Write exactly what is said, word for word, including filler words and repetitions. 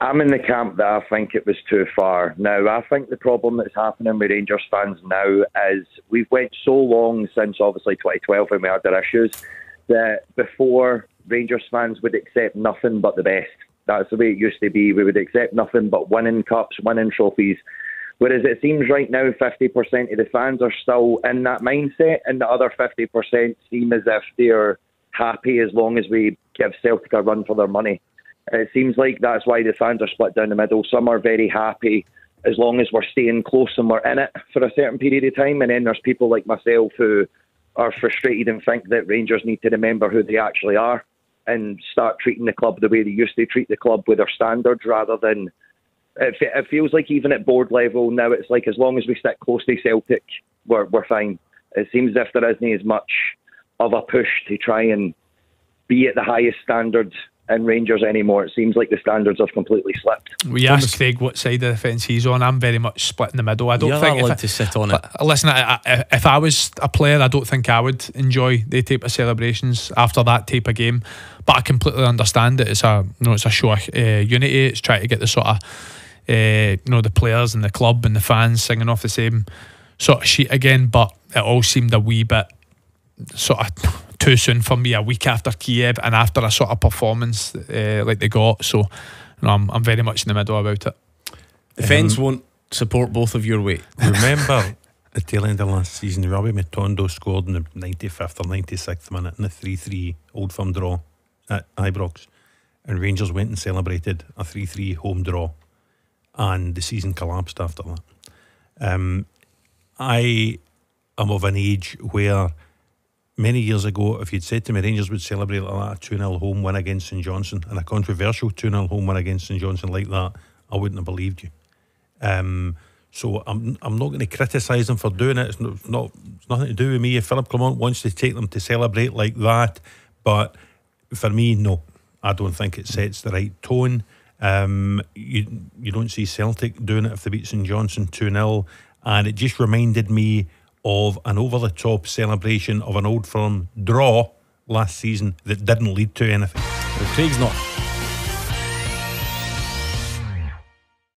I'm in the camp that I think it was too far. Now, I think the problem that's happening with Rangers fans now is we've went so long since, obviously, twenty twelve when we had our issues, that before Rangers fans would accept nothing but the best. That's the way it used to be. We would accept nothing but winning cups, winning trophies. Whereas it seems right now fifty percent of the fans are still in that mindset, and the other fifty percent seem as if they're happy as long as we give Celtic a run for their money. It seems like that's why the fans are split down the middle. Some are very happy as long as we're staying close and we're in it for a certain period of time. And then there's people like myself who are frustrated and think that Rangers need to remember who they actually are and start treating the club the way they used to treat the club, with their standards, rather than... It, it feels like even at board level now, it's like as long as we stick close to Celtic, we're, we're fine. It seems as if there isn't as much of a push to try and be at the highest standards in Rangers anymore. It seems like the standards have completely slipped. We asked Craig what side of the fence he's on. I'm very much split in the middle. I don't You're think allowed I, to sit on it. Listen, I, I, if I was a player, I don't think I would enjoy the type of celebrations after that type of game. But I completely understand it. It's a you know, it's a show of uh, unity. It's trying to get the sort of uh, you know the players and the club and the fans singing off the same sort of sheet again. But it all seemed a wee bit sort of too soon for me, a week after Kiev and after a sort of performance uh, like they got. So you know, I'm, I'm very much in the middle about it. The um, fans won't support both of your weight. Remember the tail end of last season, Robbie Matondo scored in the ninety-fifth or ninety-sixth minute in a three three Old Firm draw at Ibrox, and Rangers went and celebrated a three three home draw, and the season collapsed after that. um, I am of an age where many years ago, if you'd said to me Rangers would celebrate like that, a two nil home win against Saint Johnstone, and a controversial two nil home win against Saint Johnstone like that, I wouldn't have believed you. Um, so I'm I'm not going to criticise them for doing it. It's not, it's not it's nothing to do with me. If Philip Clement wants to take them to celebrate like that, but for me, no, I don't think it sets the right tone. Um, you you don't see Celtic doing it if they beat Saint Johnstone two nil, and it just reminded me of an over-the-top celebration of an Old Firm draw last season that didn't lead to anything. Well, Craig's not